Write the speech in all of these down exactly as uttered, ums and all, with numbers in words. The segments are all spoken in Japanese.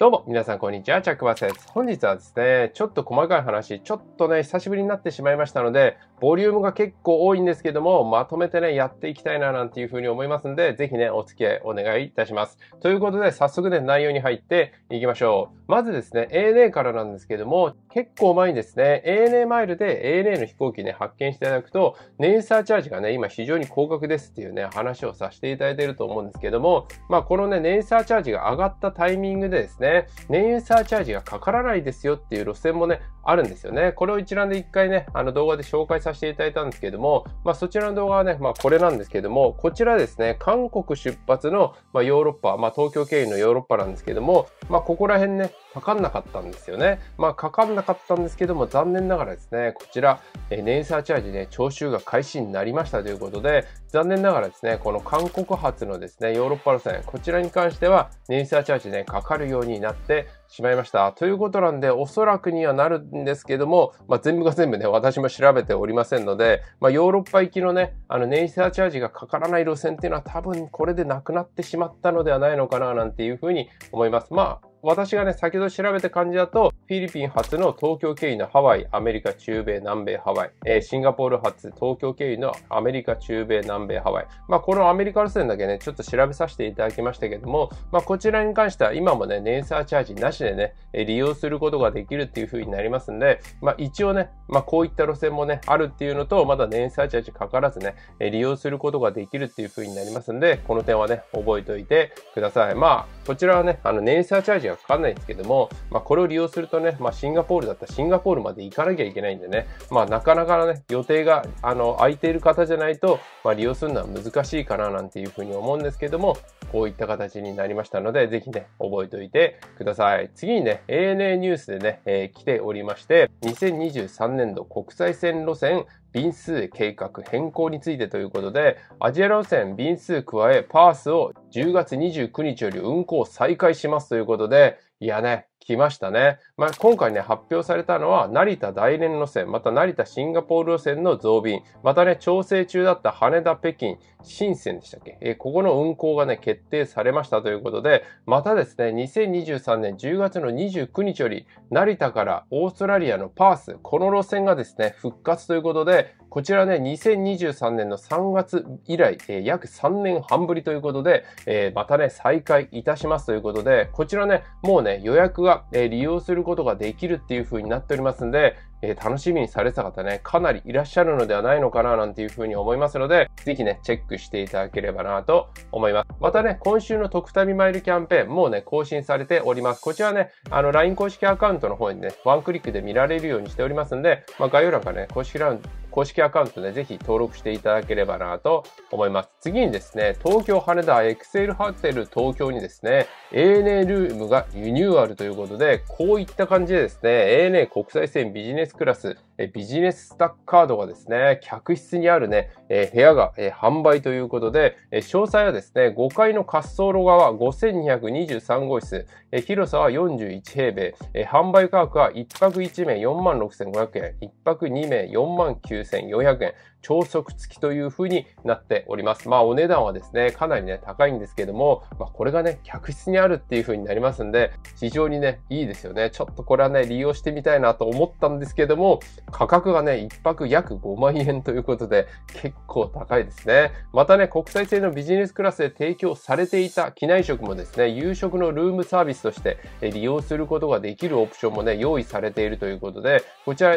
どうも、皆さん、こんにちは。チャックバスです。本日はですね、ちょっと細かい話、ちょっとね、久しぶりになってしまいましたので、ボリュームが結構多いんですけども、まとめてね、やっていきたいな、なんていうふうに思いますんで、ぜひね、お付き合いお願いいたします。ということで、早速ね、内容に入っていきましょう。まずですね、エーエヌエー からなんですけども、結構前にですね、エーエヌエー マイルで エーエヌエー の飛行機ね、発見していただくと、燃油サーチャージがね、今非常に高額ですっていうね、話をさせていただいていると思うんですけども、まあ、このね、燃油サーチャージが上がったタイミングでですね、燃油サーチャージがかからないですよっていう路線もね、あるんですよね。これを一覧で一回ね、あの動画で紹介させていただいたんですけども、まあそちらの動画はね、まあこれなんですけども、こちらですね、韓国出発の、まあ、ヨーロッパ、まあ東京経由のヨーロッパなんですけども、まあここら辺ね、かかんなかったんですよね。まあかかんなかったんですけども、残念ながらですね、こちら、燃油サーチャージね、徴収が開始になりましたということで、残念ながらですね、この韓国発のですね、ヨーロッパ路線、こちらに関しては、燃油サーチャージね、かかるようになってしまいました。ということなんで、おそらくにはなるんですけども、まあ、全部が全部ね、私も調べておりませんので、まあ、ヨーロッパ行きのね、あの、燃油サーチャージがかからない路線っていうのは多分これでなくなってしまったのではないのかな、なんていうふうに思います。まあ、私がね、先ほど調べた感じだと、フィリピン発の東京経由のハワイ、アメリカ、中米、南米、ハワイ、えー、シンガポール発、東京経由のアメリカ、中米、南米、ハワイ。まあ、このアメリカ路線だけね、ちょっと調べさせていただきましたけども、まあ、こちらに関しては今もね、燃油サーチャージなしでね、利用することができるっていう風になりますんで、まあ、一応ね、まあ、こういった路線もね、あるっていうのと、まだ燃油サーチャージかからずね、利用することができるっていう風になりますんで、この点はね、覚えておいてください。まあ、こちらはね、あの、燃油サーチャージがかかんないんですけども、まあ、これを利用するとね、まあ、シンガポールだったらシンガポールまで行かなきゃいけないんでね、まあ、なかなかね、予定が、あの、空いている方じゃないと、まあ、利用するのは難しいかな、なんていう風に思うんですけども、こういった形になりましたので、ぜひね、覚えておいてください。次にね、エーエヌエー ニュースでね、えー、来ておりまして、にせんにじゅうさんねんど国際線路線便数計画変更についてということで、アジア路線便数加えパースをじゅうがつにじゅうくにちより運行再開しますということで、いやね、来ましたね。まあ、今回ね、発表されたのは、成田大連路線、また成田シンガポール路線の増便、またね、調整中だった羽田北京、深センでしたっけ、えー、ここの運行がね、決定されましたということで、またですね、にせんにじゅうさんねんじゅうがつのにじゅうくにちより、成田からオーストラリアのパース、この路線がですね、復活ということで、こちらね、にせんにじゅうさんねんのさんがつ以来、えー、約さんねんはんぶりということで、えー、またね、再開いたしますということで、こちらね、もうね、予約が利用することができるっていう風になっておりますんで、えー、楽しみにされた方ね、かなりいらっしゃるのではないのかな、なんていう風に思いますので、ぜひね、チェックしていただければなと思います。またね、今週の特旅マイルキャンペーン、もうね、更新されております。こちらね、あの、ライン 公式アカウントの方にね、ワンクリックで見られるようにしておりますんで、まあ、概要欄からね、公式ラウンド、公式アカウントで、ね、ぜひ登録していただければなと思います。次にですね、東京羽田エクセルホテル東京にですね、エーエヌエー ルームがリニューアルということで、こういった感じでですね、エーエヌエー 国際線ビジネスクラス、ビジネススタッカードがですね、客室にあるね、部屋が販売ということで、詳細はですね、ごかいの滑走路側ごせんにひゃくにじゅうさんごうしつ、広さはよんじゅういちへいべい、販売価格はいっぱくいちめいよんまんろくせんごひゃくえん、いっぱくにめいよんまんきゅうせんよんひゃくえん、超速付きという風になっております。まあお値段はですね、かなりね、高いんですけども、まあこれがね、客室にあるっていう風になりますんで、非常にね、いいですよね。ちょっとこれはね、利用してみたいなと思ったんですけども、価格がね、いっぱくやくごまんえんということで、結構高いですね。またね、国際線のビジネスクラスで提供されていた機内食もですね、夕食のルームサービスとして利用することができるオプションもね、用意されているということで、こちら、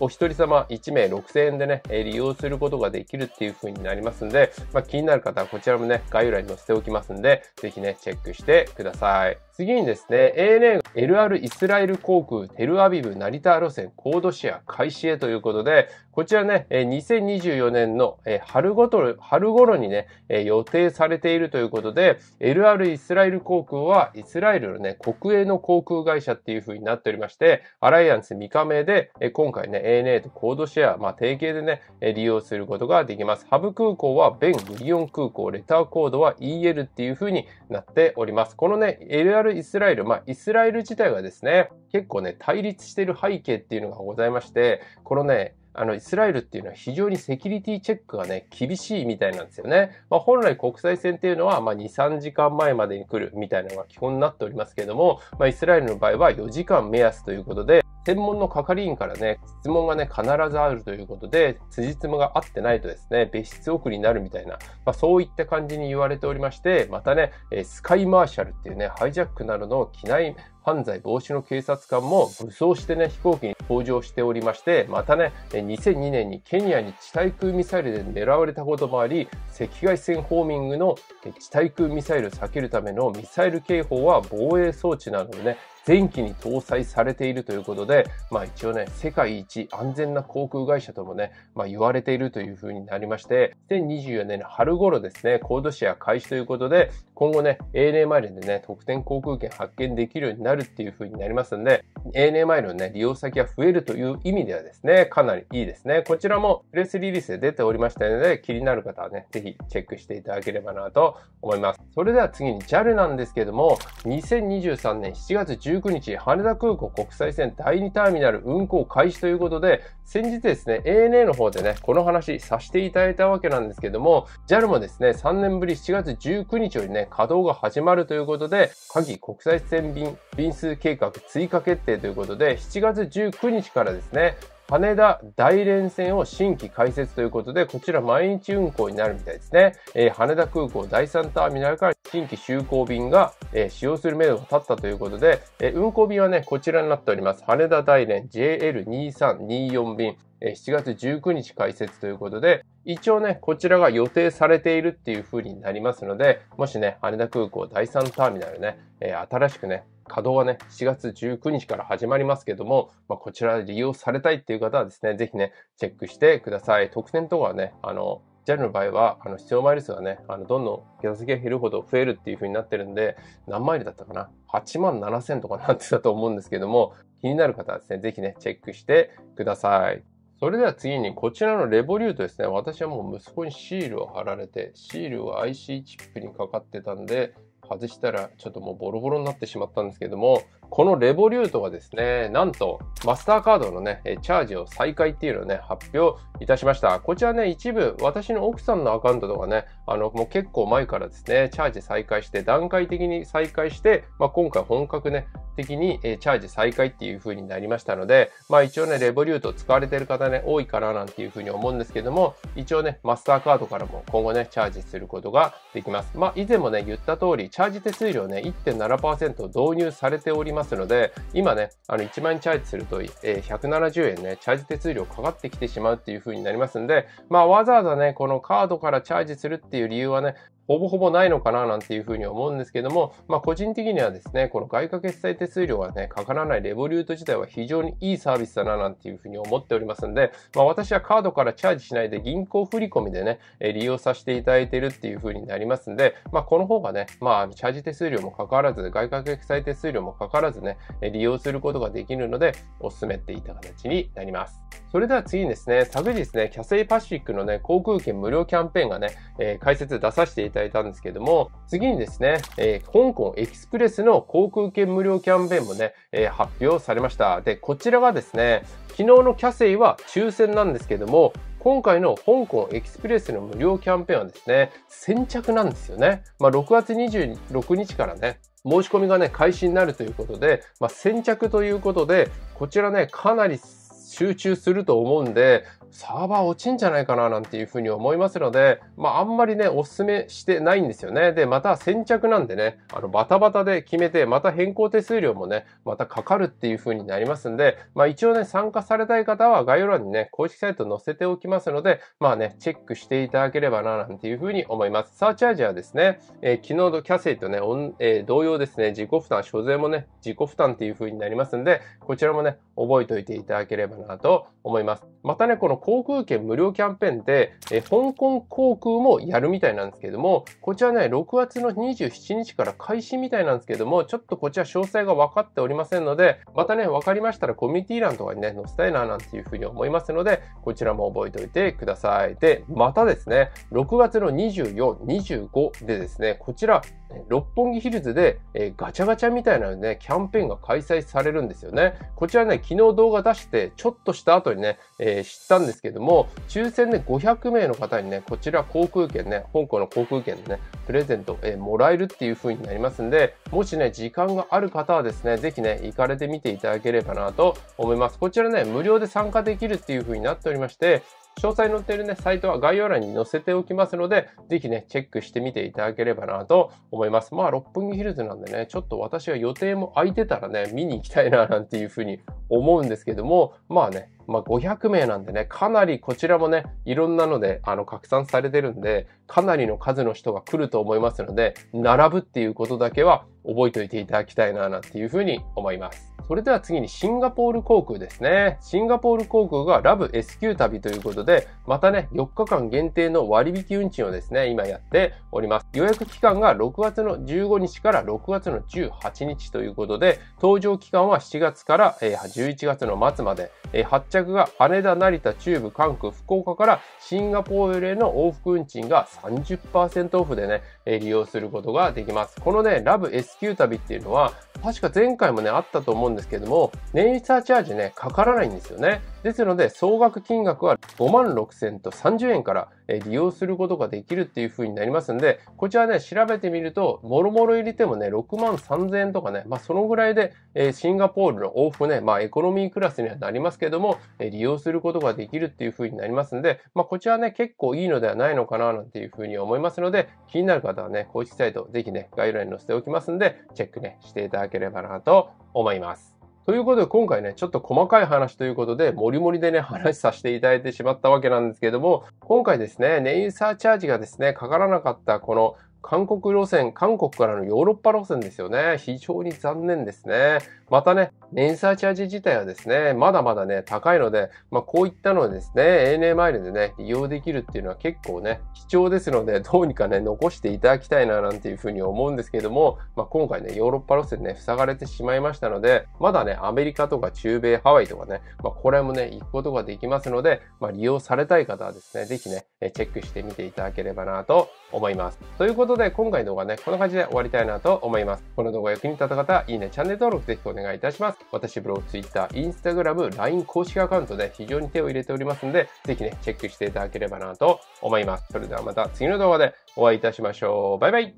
お一人様いちめいろくせんえんでね、利用することができるっていう風になりますんで、まあ、気になる方はこちらもね、概要欄に載せておきますんで、ぜひね、チェックしてください。次にですね、エーエヌエー エルアール イスラエル航空テルアビブ成田路線コードシェア開始へということで、こちらね、にせんにじゅうよねんのはるごと、春頃にね、予定されているということで、エルアール イスラエル航空はイスラエルのね、国営の航空会社っていう風になっておりまして、アライアンス未加盟で、今回ね、エーエヌエー とコードシェア、まあ、提携でね、利用することができます。ハブ空港はベン・グリオン空港、レターコードは イーエル っていう風になっております。このね、エルアールル・イスラエル、まあ、イスラエル自体がですね、結構ね、対立している背景っていうのがございまして、このね、あのイスラエルっていうのは非常にセキュリティチェックがね、厳しいみたいなんですよね。まあ、本来国際線っていうのは、まあ、に、さんじかんまえまでに来るみたいなのが基本になっておりますけれども、まあ、イスラエルの場合はよじかん目安ということで、専門の係員からね、質問がね、必ずあるということで、辻褄が合ってないとですね、別室送りになるみたいな、まあ、そういった感じに言われておりまして、またね、スカイマーシャルっていうね、ハイジャックなどの機内犯罪防止の警察官も武装してね、飛行機に搭乗しておりまして、またね、にせんにねんにケニアに地対空ミサイルで狙われたこともあり、赤外線ホーミングの地対空ミサイルを避けるためのミサイル警報は防衛装置などでね、前期に搭載されているということで、まあ一応ね、世界一安全な航空会社ともね、まあ言われているというふうになりまして、にせんにじゅうよねんの春頃ですね、コードシェア開始ということで、今後ね、エーエヌエー マイルでね、特典航空券発券できるようになるっていうふうになりますんで、エーエヌエー マイルのね、利用先が増えるという意味ではですね、かなりいいですね。こちらもプレスリリースで出ておりましたので、気になる方はね、ぜひチェックしていただければなと思います。それでは次に ジャル なんですけども、にせんにじゅうさんねんしちがつじゅうくにち、羽田空港国際線だいにターミナル運行開始ということで、先日ですね、エーエヌエー の方でね、この話させていただいたわけなんですけども、ジャル もですね、さんねんぶりしちがつじゅうくにちよりね、稼働が始まるということで、夏季国際線便、便数計画追加決定ということで、しちがつじゅうくにちからですね、羽田大連線を新規開設ということで、こちら毎日運行になるみたいですね。えー、羽田空港だいさんターミナルから新規就航便が、えー、使用する目処が立ったということで、えー、運航便はね、こちらになっております。羽田大連 ジェイエルにーさんにーよん 便。しちがつじゅうくにち開設ということで、一応ね、こちらが予定されているっていう風になりますので、もしね、羽田空港だいさんターミナルね、えー、新しくね、稼働はね、しちがつじゅうくにちから始まりますけども、まあ、こちら利用されたいっていう方はですね、ぜひね、チェックしてください。特典とかはね、あの、ジャル の場合は、あの、必要マイル数がね、あの、どんどん桁数が減るほど増えるっていう風になってるんで、何マイルだったかな ?はちまんななせん とかなってたと思うんですけども、気になる方はですね、ぜひね、チェックしてください。それでは次にこちらのレボリュートですね。私はもう息子にシールを貼られて、シールは アイシー チップにかかってたんで、外したらちょっともうボロボロになってしまったんですけども、このレボリュートがですね、なんとマスターカードのね、チャージを再開っていうのをね、発表いたしました。こちらね、一部私の奥さんのアカウントとかね、あの、もう結構前からですね、チャージ再開して、段階的に再開して、まあ、今回本格ね、的にチャージ再開っていう風になりましたので、まあ一応ね、レボリュート使われてる方ね、多いかななんていう風に思うんですけども、一応ね、マスターカードからも今後ね、チャージすることができます。まあ以前もね、言った通り、チャージ手数料ね、いってんななパーセント 導入されておりますので、今ね、あのいちまんえんチャージするとひゃくななじゅうえんね、チャージ手数料かかってきてしまうっていう風になりますんで、まあわざわざね、このカードからチャージするっていう理由はね、ほぼほぼないのかななんていうふうに思うんですけども、まあ個人的にはですね、この外貨決済手数料がね、かからないレボリュート自体は非常にいいサービスだななんていうふうに思っておりますんで、まあ私はカードからチャージしないで銀行振込でね、利用させていただいているっていうふうになりますんで、まあこの方がね、まあチャージ手数料もかからず、外貨決済手数料もかからずね、利用することができるので、お勧めっていった形になります。それでは次にですね、昨日ですね、キャセイパシフィックのね、航空券無料キャンペーンがね、えー、解説出させていただいていただいたんですけども、次にですね、えー、香港エキスプレスの航空券無料キャンペーンもね、えー、発表されました。で、こちらがですね、昨日のキャセイは抽選なんですけども、今回の香港エキスプレスの無料キャンペーンはですね、先着なんですよね。まあ、ろくがつにじゅうろくにちからね、申し込みがね、開始になるということで、まあ、先着ということで、こちらね、かなり集中すると思うんで、サーバー落ちんじゃないかななんていうふうに思いますので、まああんまりね、お勧めしてないんですよね。で、また先着なんでね、あのバタバタで決めて、また変更手数料もね、またかかるっていうふうになりますんで、まあ一応ね、参加されたい方は概要欄にね、公式サイト載せておきますので、まあね、チェックしていただければななんていうふうに思います。サーチャージはですね、えー、昨日のキャセイとね、えー、同様ですね、自己負担、所税もね、自己負担っていうふうになりますんで、こちらもね、覚えておいていただければなと思います。またね、この航空券無料キャンペーンで、え香港航空もやるみたいなんですけども、こちらね、ろくがつのにじゅうしちにちから開始みたいなんですけども、ちょっとこちら詳細が分かっておりませんので、またね、分かりましたらコミュニティ欄とかにね、載せたいななんていうふうに思いますので、こちらも覚えておいてください。で、またですね、ろくがつのにじゅうよん、にじゅうごでですね、こちら、六本木ヒルズで、えー、ガチャガチャみたいなね、キャンペーンが開催されるんですよね。こちらね、昨日動画出して、ちょっとした後にね、えー、知ったんですけども、抽選でごひゃくめいの方にね、こちら航空券ね、香港の航空券のね、プレゼント、えー、もらえるっていう風になりますんで、もしね、時間がある方はですね、ぜひね、行かれてみていただければなと思います。こちらね、無料で参加できるっていう風になっておりまして、詳細載っているね、サイトは概要欄に載せておきますので、ぜひね、チェックしてみていただければなと思います。まあ、六本木ヒルズなんでね、ちょっと私は予定も空いてたらね、見に行きたいな、なんていうふうに思うんですけども、まあね、まあ、ごひゃくめいなんでね、かなりこちらもね、いろんなので、あの、拡散されてるんで、かなりの数の人が来ると思いますので、並ぶっていうことだけは覚えておいていただきたいな、なんていうふうに思います。それでは次にシンガポール航空ですね。シンガポール航空がラブ エスキュー 旅ということで、またね、よっかかん限定の割引運賃をですね、今やっております。予約期間がろくがつのじゅうごにちからろくがつのじゅうはちにちということで、搭乗期間はしちがつからじゅういちがつの末まで、発着が羽田、成田、中部、関空、福岡からシンガポールへの往復運賃が さんじゅっパーセント オフでね、利用することができます。このね、ラブ エスキュー 旅っていうのは、確か前回もね、あったと思うんですけども、燃油サーチャージね、かからないんですよね。ですので、総額金額はごまんろくせんとさんじゅうえんから利用することができるっていう風になりますんで、こちらね、調べてみると、もろもろ入れてもね、ろくまんさんぜんえんとかね、まあそのぐらいで、シンガポールの往復ね、まあエコノミークラスにはなりますけども、利用することができるっていう風になりますんで、まあこちらね、結構いいのではないのかな、なんていう風に思いますので、気になる方はね、公式サイト、ぜひね、概要欄に載せておきますんで、チェックね、していただければなと思います。ということで、今回ね、ちょっと細かい話ということで、もりもりでね、話させていただいてしまったわけなんですけれども、今回ですね、燃油サーチャージがですね、かからなかった、この、韓国路線、韓国からのヨーロッパ路線ですよね。非常に残念ですね。またね、燃油サーチャージ自体はですね、まだまだね、高いので、まあこういったのはですね、エーエヌエー マイルでね、利用できるっていうのは結構ね、貴重ですので、どうにかね、残していただきたいな、なんていうふうに思うんですけども、まあ今回ね、ヨーロッパ路線ね、塞がれてしまいましたので、まだね、アメリカとか中米、ハワイとかね、まあこれもね、行くことができますので、まあ利用されたい方はですね、ぜひね、チェックしてみていただければなと思います。ということでということで、今回の動画ね、こんな感じで終わりたいなと思います。この動画役に立った方は、いいね、チャンネル登録ぜひお願いいたします。私、ブログ、Twitter、Instagram、ライン 公式アカウントで非常に手を入れておりますので、ぜひね、チェックしていただければなと思います。それではまた次の動画でお会いいたしましょう。バイバイ。